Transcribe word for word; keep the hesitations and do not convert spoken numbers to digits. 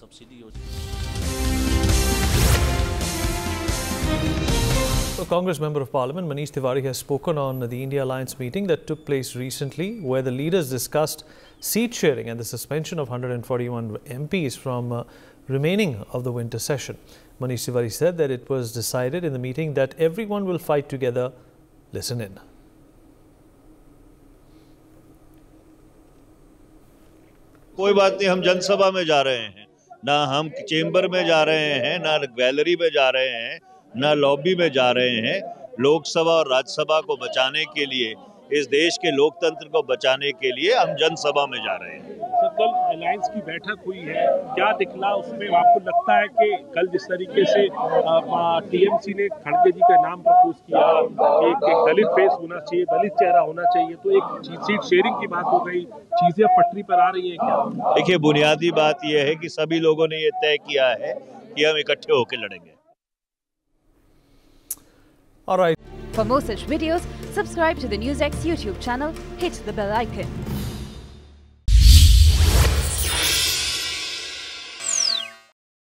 Subsidy योजना. Well, Congress Member of Parliament Manish Tewari has spoken on the India Alliance meeting that took place recently, where the leaders discussed seat sharing and the suspension of one hundred forty-one M Ps from uh, remaining of the winter session. Manish Tewari said that it was decided in the meeting that everyone will fight together. Listen in. कोई बात नहीं, हम जनसभा में जा रहे हैं ना, हम चेंबर में जा रहे हैं ना, गैलरी में जा रहे हैं ना, लॉबी में जा रहे हैं. लोकसभा और राज्यसभा को बचाने के लिए, इस देश के लोकतंत्र को बचाने के लिए हम जनसभा में जा रहे हैं. सर, कल अलायंस की बैठक हुई है, क्या दिखला उसमें? आपको लगता है कि कल जिस तरीके से टीएमसी ने खड़गे जी का नाम प्रपोज किया, एक एक दलित फेस होना चाहिए, दलित चेहरा होना चाहिए, तो एक सीट शेयरिंग की बात हो गई, चीजें पटरी पर आ रही है क्या? देखिए, बुनियादी बात यह है कि सभी लोगों ने ये तय किया है कि हम इकट्ठे होकर लड़ेंगे. Alright. For more such videos, subscribe to the NewsX YouTube channel, hit the bell icon.